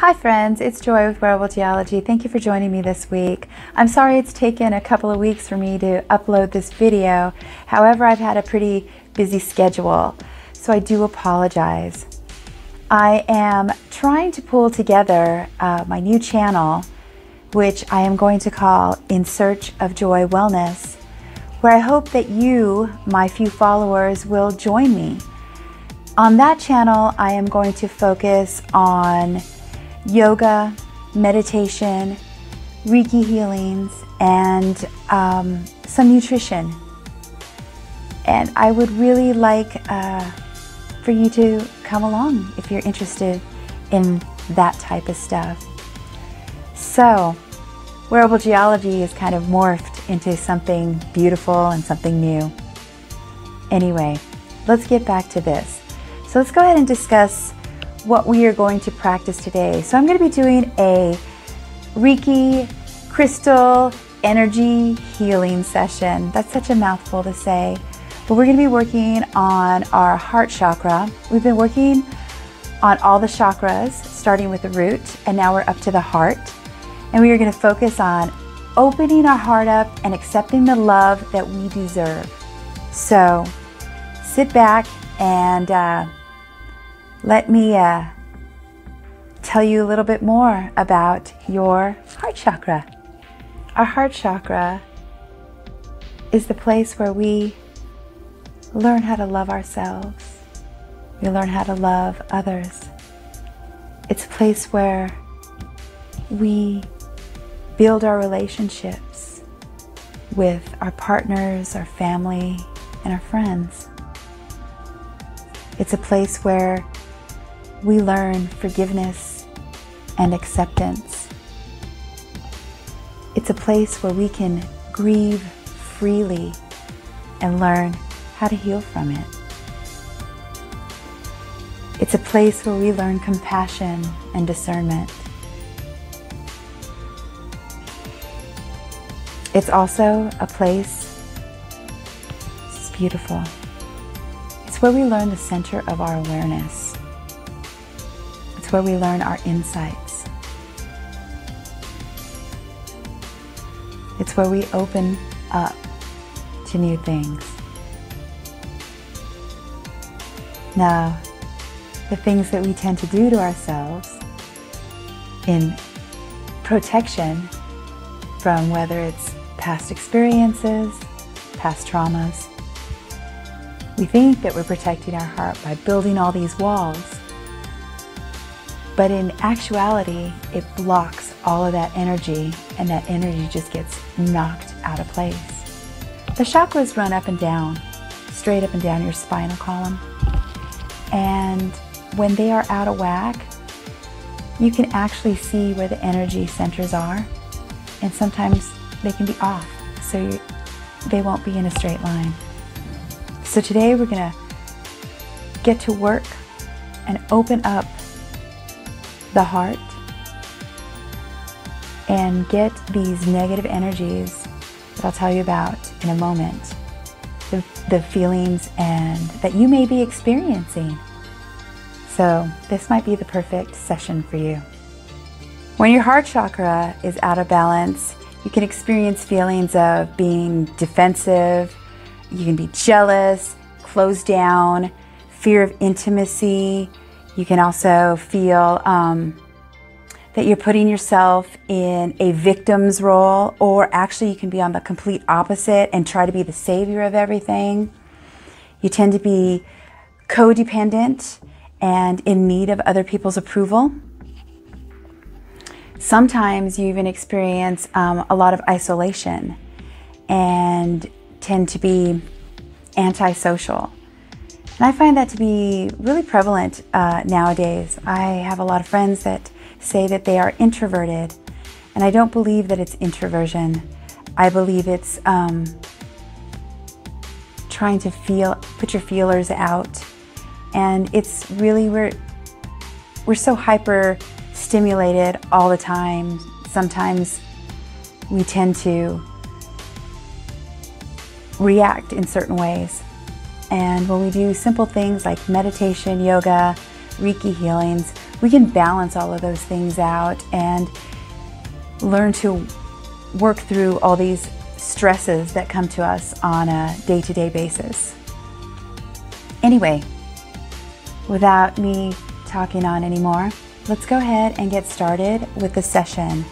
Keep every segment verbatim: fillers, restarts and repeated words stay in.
Hi friends, it's Joy with Wearable Geology. Thank you for joining me this week. I'm sorry it's taken a couple of weeks for me to upload this video. However, I've had a pretty busy schedule, so I do apologize. I am trying to pull together uh, my new channel, which I am going to call In Search of Joy Wellness, where I hope that you, my few followers, will join me. On that channel, I am going to focus on yoga, meditation, Reiki healings, and um, some nutrition. And I would really like uh, for you to come along if you're interested in that type of stuff. So, Wearable Geology is kind of morphed into something beautiful and something new. Anyway, let's get back to this. So let's go ahead and discuss what we are going to practice today. So I'm going to be doing a Reiki crystal energy healing session. That's such a mouthful to say, but we're going to be working on our heart chakra. We've been working on all the chakras, starting with the root, and now we're up to the heart. And we are going to focus on opening our heart up and accepting the love that we deserve. So sit back and uh, let me uh, tell you a little bit more about your heart chakra. Our heart chakra is the place where we learn how to love ourselves. We learn how to love others. It's a place where we build our relationships with our partners, our family, and our friends. It's a place where we learn forgiveness and acceptance. It's a place where we can grieve freely and learn how to heal from it. It's a place where we learn compassion and discernment. It's also a place, it's beautiful. It's where we learn the center of our awareness. It's where we learn our insights. It's where we open up to new things. Now, the things that we tend to do to ourselves in protection from whether it's past experiences, past traumas, we think that we're protecting our heart by building all these walls. But in actuality, it blocks all of that energy, and that energy just gets knocked out of place. The chakras run up and down, straight up and down your spinal column. And when they are out of whack, you can actually see where the energy centers are. And sometimes they can be off, so you, they won't be in a straight line. So today we're gonna get to work and open up the heart and get these negative energies that I'll tell you about in a moment, the, the feelings and that you may be experiencing. So this might be the perfect session for you. When your heart chakra is out of balance, you can experience feelings of being defensive, you can be jealous, closed down, fear of intimacy. You can also feel um, that you're putting yourself in a victim's role, or actually you can be on the complete opposite and try to be the savior of everything. You tend to be codependent and in need of other people's approval. Sometimes you even experience um, a lot of isolation and tend to be antisocial. And I find that to be really prevalent uh, nowadays. I have a lot of friends that say that they are introverted, and I don't believe that it's introversion. I believe it's um, trying to feel, put your feelers out. And it's really, we're, we're so hyper-stimulated all the time. Sometimes we tend to react in certain ways. And when we do simple things like meditation, yoga, Reiki healings, we can balance all of those things out and learn to work through all these stresses that come to us on a day-to-day basis. Anyway, without me talking on anymore, let's go ahead and get started with the session.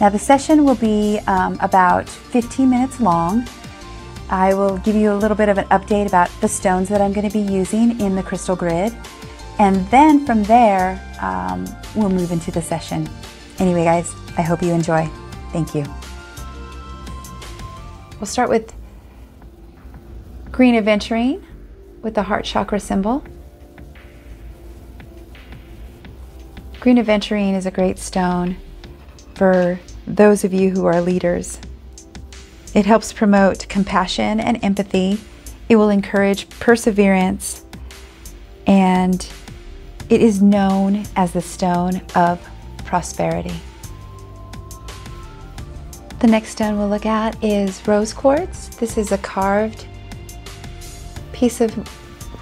Now the session will be um, about fifteen minutes long. I will give you a little bit of an update about the stones that I'm going to be using in the crystal grid. And then from there, um, we'll move into the session. Anyway, guys, I hope you enjoy. Thank you. We'll start with green aventurine with the heart chakra symbol. Green aventurine is a great stone for those of you who are leaders. It helps promote compassion and empathy. It will encourage perseverance, and it is known as the stone of prosperity. The next stone we'll look at is rose quartz. This is a carved piece of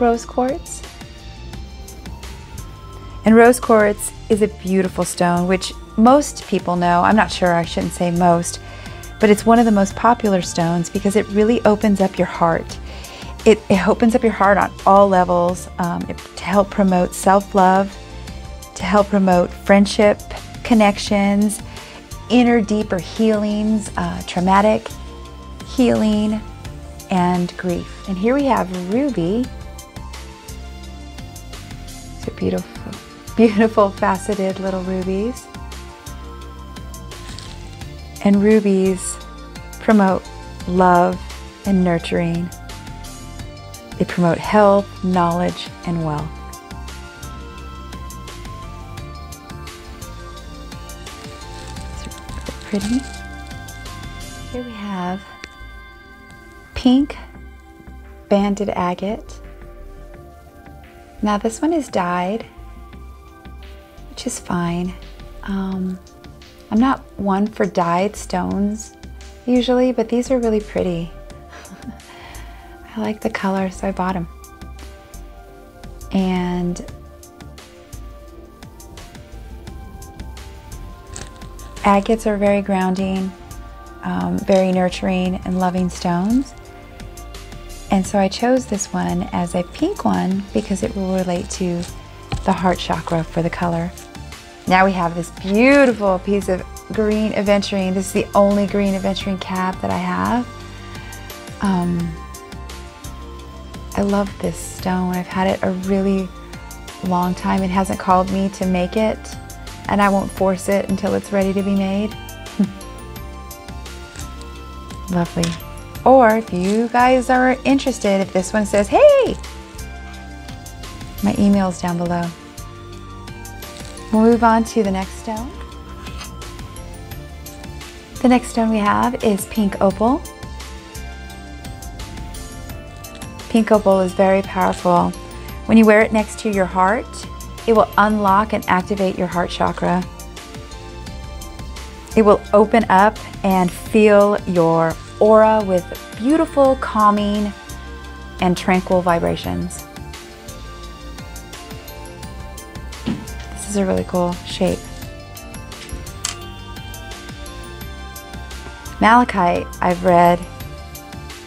rose quartz. And rose quartz is a beautiful stone, which most people know. I'm not sure, I shouldn't say most, but it's one of the most popular stones because it really opens up your heart. It, it opens up your heart on all levels, um, it, to help promote self-love, to help promote friendship, connections, inner deeper healings, uh, traumatic healing, and grief. And here we have ruby. It's a beautiful, beautiful faceted little rubies. And rubies promote love and nurturing. They promote health, knowledge, and wealth. So pretty. Here we have pink banded agate. Now this one is dyed, which is fine. Um, I'm not one for dyed stones usually, but these are really pretty. I like the color, so I bought them. And agates are very grounding, um, very nurturing and loving stones. And so I chose this one as a pink one because it will relate to the heart chakra for the color. Now we have this beautiful piece of green aventurine. This is the only green aventurine cap that I have. Um, I love this stone. I've had it a really long time. It hasn't called me to make it, and I won't force it until it's ready to be made. Lovely. Or if you guys are interested, if this one says, hey, my email's down below. We'll move on to the next stone. The next stone we have is pink opal. Pink opal is very powerful. When you wear it next to your heart, it will unlock and activate your heart chakra. It will open up and fill your aura with beautiful, calming, and tranquil vibrations. This is a really cool shape. Malachite, I've read,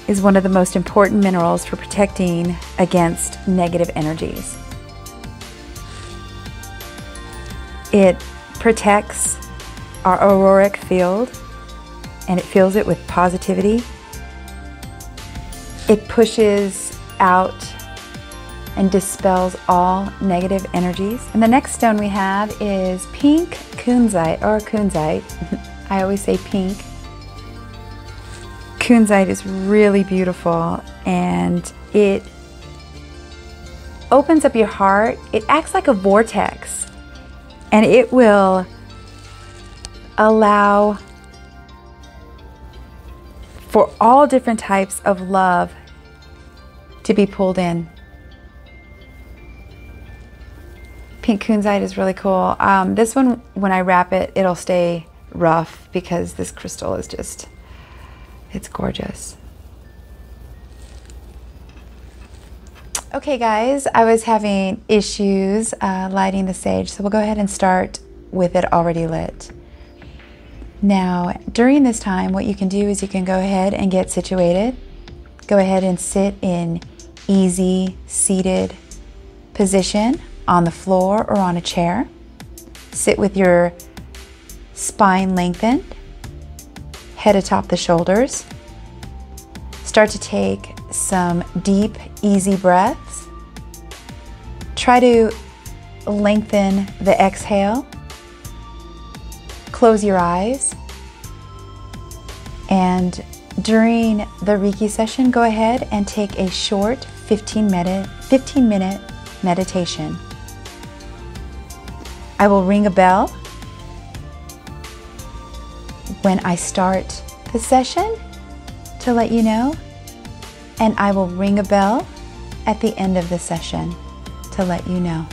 is one of the most important minerals for protecting against negative energies. It protects our auric field, and it fills it with positivity. It pushes out and dispels all negative energies. And the next stone we have is pink kunzite, or kunzite. I always say pink. Kunzite is really beautiful, and it opens up your heart. It acts like a vortex, and it will allow for all different types of love to be pulled in. Pink kunzite is really cool. Um, this one, when I wrap it, it'll stay rough because this crystal is just, it's gorgeous. Okay guys, I was having issues uh, lighting the sage, so we'll go ahead and start with it already lit. Now, during this time, what you can do is you can go ahead and get situated. Go ahead and sit in easy, seated position on the floor or on a chair. Sit with your spine lengthened, head atop the shoulders. Start to take some deep, easy breaths. Try to lengthen the exhale. Close your eyes, and during the Reiki session, go ahead and take a short fifteen minute meditation. I will ring a bell when I start the session to let you know, and I will ring a bell at the end of the session to let you know.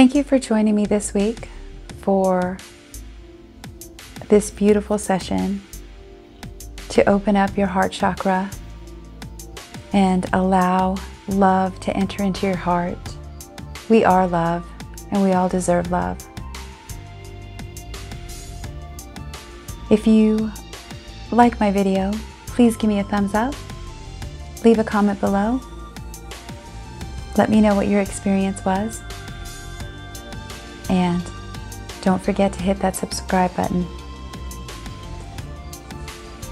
Thank you for joining me this week for this beautiful session to open up your heart chakra and allow love to enter into your heart. We are love, and we all deserve love. If you like my video, please give me a thumbs up, leave a comment below, let me know what your experience was, and don't forget to hit that subscribe button.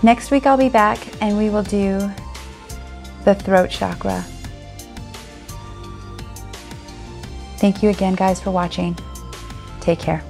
Next week I'll be back and we will do the throat chakra. Thank you again, guys, for watching. Take care.